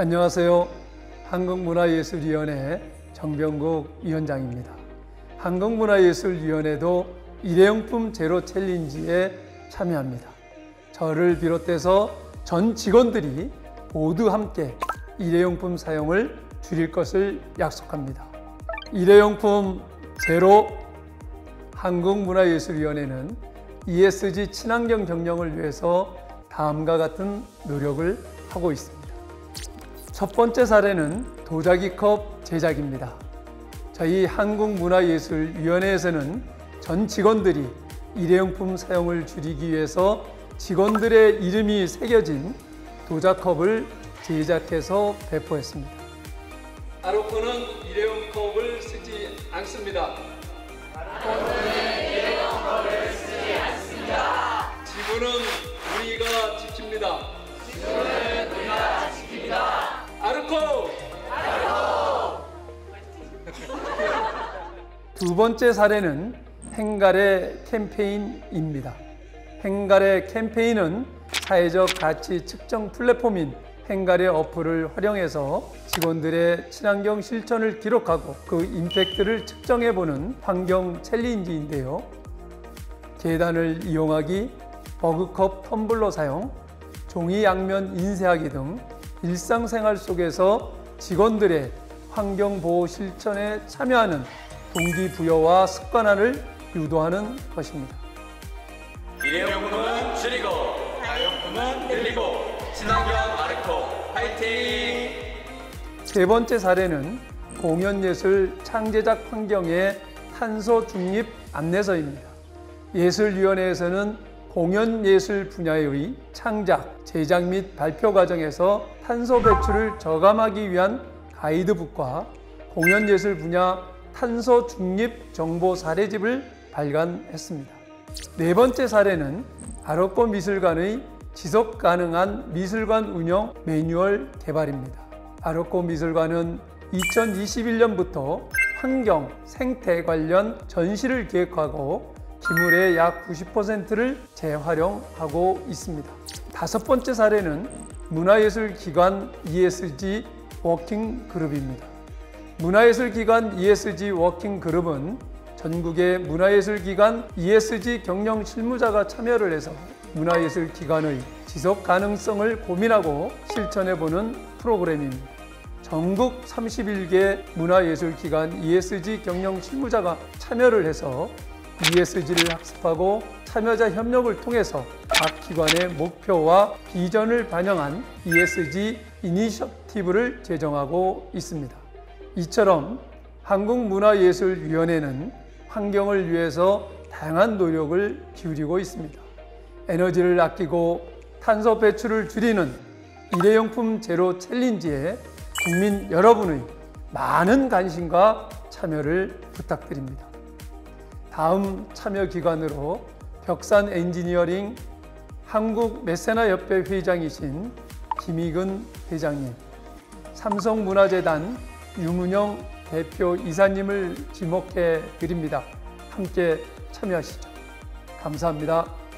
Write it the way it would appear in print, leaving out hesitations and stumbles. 안녕하세요. 한국문화예술위원회 정병국 위원장입니다. 한국문화예술위원회도 일회용품 제로 챌린지에 참여합니다. 저를 비롯해서 전 직원들이 모두 함께 일회용품 사용을 줄일 것을 약속합니다. 일회용품 제로. 한국문화예술위원회는 ESG 친환경 경영을 위해서 다음과 같은 노력을 하고 있습니다. 첫 번째 사례는 도자기 컵 제작입니다. 저희 한국문화예술위원회에서는 전 직원들이 일회용품 사용을 줄이기 위해서 직원들의 이름이 새겨진 도자컵을 제작해서 배포했습니다. 아로코는 일회용 컵을 쓰지 않습니다. 아로코는 일회용 컵을 쓰지 않습니다. 지구는 우리가 지킵니다. 지구는 우리가 지킵니다. 아로코! 아로코! 두 번째 사례는 행가래 캠페인입니다. 행가래 캠페인은 사회적 가치 측정 플랫폼인 행가래 어플을 활용해서 직원들의 친환경 실천을 기록하고 그 임팩트를 측정해보는 환경 챌린지인데요. 계단을 이용하기, 머그컵 텀블러 사용, 종이 양면 인쇄하기 등 일상생활 속에서 직원들의 환경보호 실천에 참여하는 동기부여와 습관화를 유도하는 것입니다. 일회용품은 줄이고, 다용품은 늘리고, 친환경 아르코 파이팅! 세 번째 사례는 공연예술 창제작 환경의 탄소 중립 안내서입니다. 예술위원회에서는 공연예술 분야의 창작, 제작 및 발표 과정에서 탄소 배출을 저감하기 위한 가이드북과 공연예술 분야 탄소 중립 정보 사례집을 발간했습니다. 네 번째 사례는 아로코 미술관의 지속 가능한 미술관 운영 매뉴얼 개발입니다. 아로코 미술관은 2021년부터 환경, 생태 관련 전시를 기획하고 기물의 약 90%를 재활용하고 있습니다. 다섯 번째 사례는 문화예술기관 ESG 워킹그룹입니다. 문화예술기관 ESG 워킹그룹은 전국의 문화예술기관 ESG 경영 실무자가 참여를 해서 문화예술기관의 지속 가능성을 고민하고 실천해보는 프로그램입니다. 전국 31개 문화예술기관 ESG 경영 실무자가 참여를 해서 ESG를 학습하고 참여자 협력을 통해서 각 기관의 목표와 비전을 반영한 ESG 이니셔티브를 제정하고 있습니다. 이처럼 한국문화예술위원회는 환경을 위해서 다양한 노력을 기울이고 있습니다. 에너지를 아끼고 탄소 배출을 줄이는 일회용품 제로 챌린지에 국민 여러분의 많은 관심과 참여를 부탁드립니다. 다음 참여 기관으로 벽산 엔지니어링 한국메세나협회 회장이신 김희근 회장님, 삼성문화재단 류문형 대표 이사님을 지목해 드립니다. 함께 참여하시죠. 감사합니다.